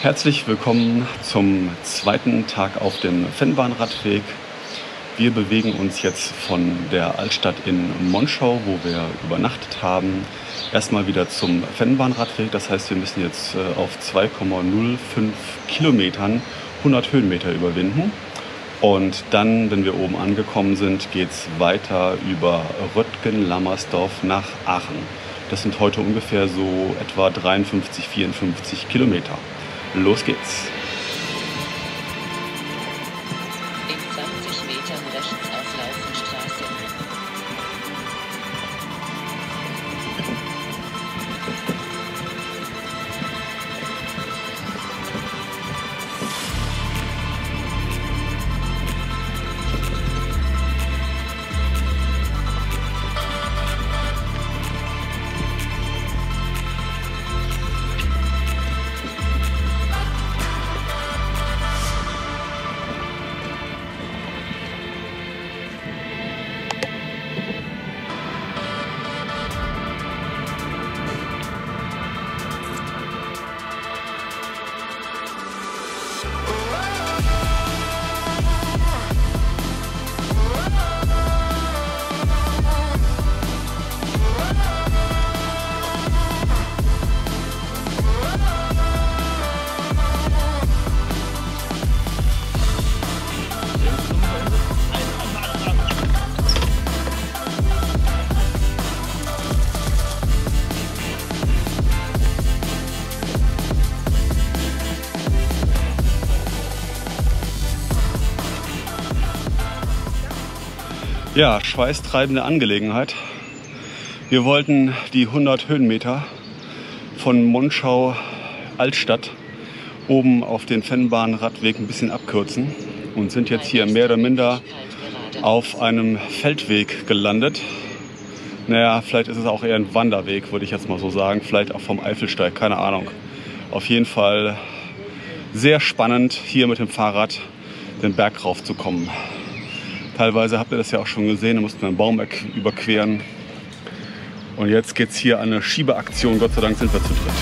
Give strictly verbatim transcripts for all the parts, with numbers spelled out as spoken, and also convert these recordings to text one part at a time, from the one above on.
Herzlich willkommen zum zweiten Tag auf dem Vennbahnradweg. Wir bewegen uns jetzt von der Altstadt in Monschau, wo wir übernachtet haben, erstmal wieder zum Vennbahnradweg. Das heißt, wir müssen jetzt auf zwei Komma null fünf Kilometern hundert Höhenmeter überwinden. Und dann, wenn wir oben angekommen sind, geht es weiter über Röttgen-Lammersdorf nach Aachen. Das sind heute ungefähr so etwa dreiundfünfzig, vierundfünfzig Kilometer. Los geht's! In zwanzig Metern rechts auf Laufenstraße. Ja, schweißtreibende Angelegenheit. Wir wollten die hundert Höhenmeter von Monschau Altstadt oben auf den Vennbahnradweg ein bisschen abkürzen und sind jetzt hier mehr oder minder auf einem Feldweg gelandet. Naja, vielleicht ist es auch eher ein Wanderweg, würde ich jetzt mal so sagen. Vielleicht auch vom Eifelsteig, keine Ahnung. Auf jeden Fall sehr spannend, hier mit dem Fahrrad den Berg rauf zu kommen. Teilweise habt ihr das ja auch schon gesehen, da mussten wir einen Baum überqueren. Und jetzt geht es hier an eine Schiebeaktion. Gott sei Dank sind wir zu dritt.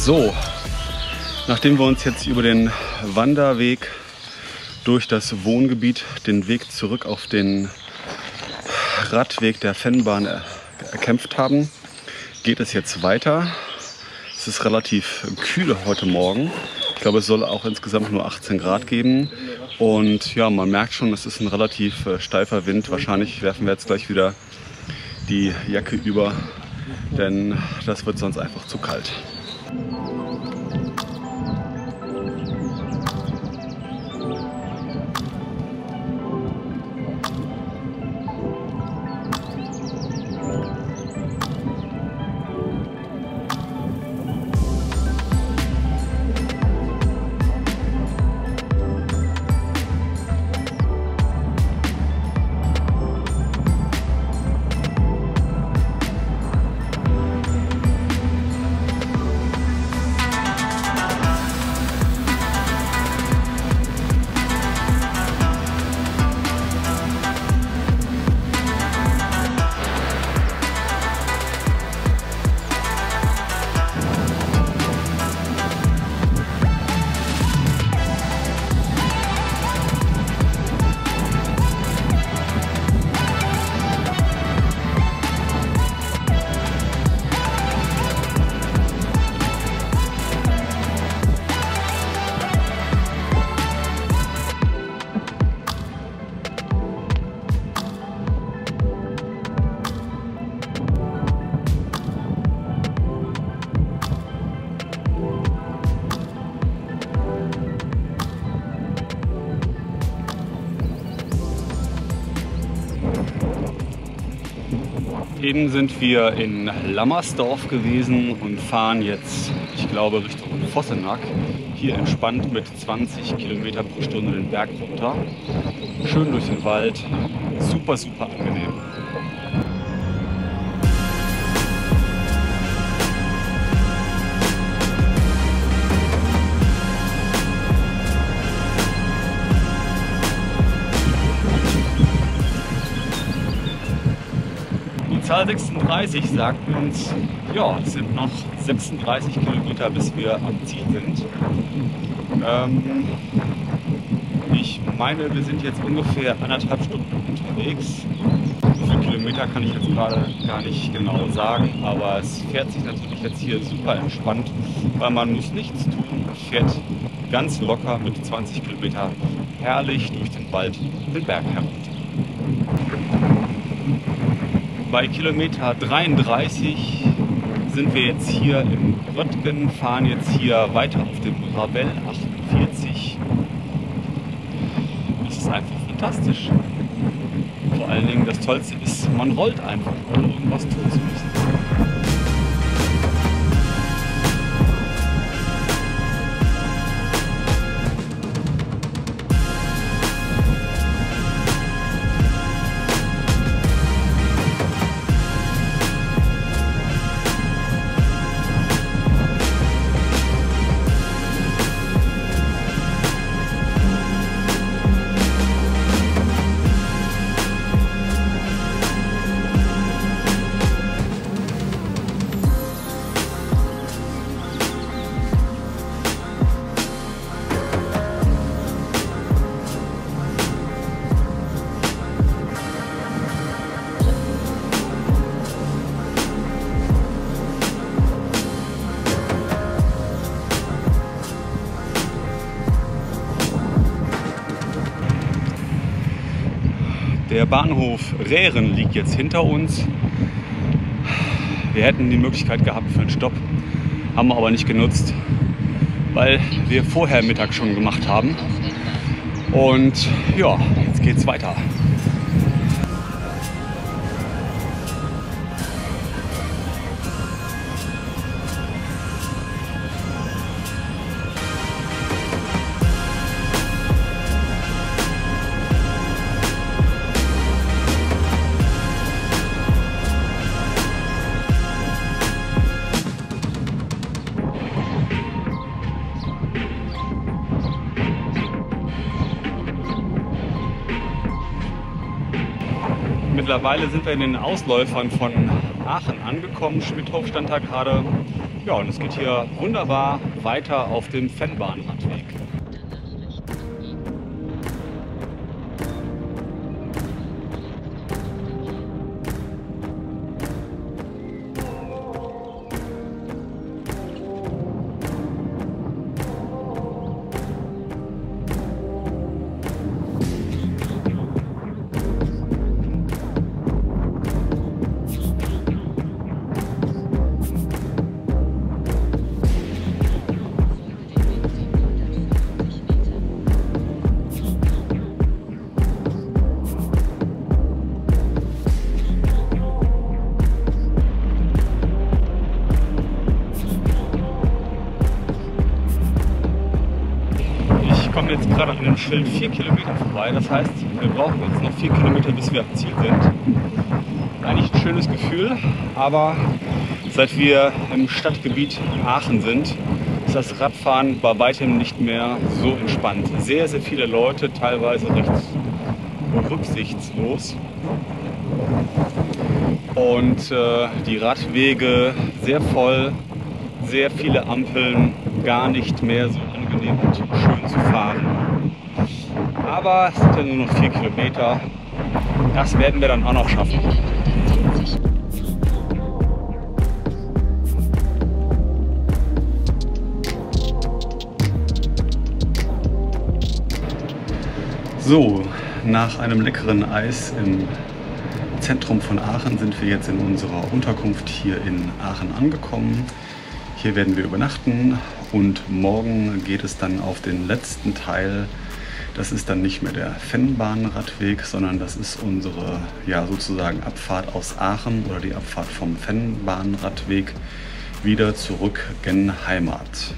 So, nachdem wir uns jetzt über den Wanderweg durch das Wohngebiet den Weg zurück auf den Radweg der Vennbahn er erkämpft haben, geht es jetzt weiter. Es ist relativ kühl heute Morgen. Ich glaube, es soll auch insgesamt nur achtzehn Grad geben. Und ja, man merkt schon, es ist ein relativ äh, steifer Wind. Wahrscheinlich werfen wir jetzt gleich wieder die Jacke über, denn das wird sonst einfach zu kalt. Eben sind wir in Lammersdorf gewesen und fahren jetzt, ich glaube, Richtung Vossenack. Hier entspannt mit zwanzig Kilometer pro Stunde den Berg runter. Schön durch den Wald. Super, super angenehm. Die Zahl sechsunddreißig sagt uns, ja, es sind noch sechsunddreißig Kilometer, bis wir am Ziel sind. Ähm, ich meine, wir sind jetzt ungefähr anderthalb Stunden unterwegs. Wie viele Kilometer kann ich jetzt gerade gar nicht genau sagen, aber es fährt sich natürlich jetzt hier super entspannt, weil man muss nichts tun. Man fährt ganz locker mit zwanzig Kilometer herrlich durch den Wald und den Berg herunter. Bei Kilometer dreiunddreißig sind wir jetzt hier im Röttgen, fahren jetzt hier weiter auf dem Ravel achtundvierzig. Das ist einfach fantastisch. Vor allen Dingen das Tollste ist, man rollt einfach, ohne irgendwas tun zu müssen. Der Bahnhof Rähren liegt jetzt hinter uns. Wir hätten die Möglichkeit gehabt für einen Stopp, haben wir aber nicht genutzt, weil wir vorher Mittag schon gemacht haben. Und ja, jetzt geht's weiter. Mittlerweile sind wir in den Ausläufern von Aachen angekommen. Schmidthof stand da gerade. Ja, und es geht hier wunderbar weiter auf dem Vennbahnradweg. Wir sind jetzt gerade an dem Schild vier Kilometer vorbei, das heißt, wir brauchen jetzt noch vier Kilometer, bis wir am Ziel sind. Eigentlich ein schönes Gefühl, aber seit wir im Stadtgebiet Aachen sind, ist das Radfahren bei weitem nicht mehr so entspannt. Sehr, sehr viele Leute, teilweise recht rücksichtslos. Und äh, die Radwege sehr voll, sehr viele Ampeln, gar nicht mehr so angenehm und schön zu fahren. Aber es sind ja nur noch vier Kilometer. Das werden wir dann auch noch schaffen. So, nach einem leckeren Eis im Zentrum von Aachen sind wir jetzt in unserer Unterkunft hier in Aachen angekommen. Hier werden wir übernachten und morgen geht es dann auf den letzten Teil Das ist dann nicht mehr der Vennbahnradweg, sondern das ist unsere, ja, sozusagen Abfahrt aus Aachen oder die Abfahrt vom Vennbahnradweg wieder zurück gen Heimat.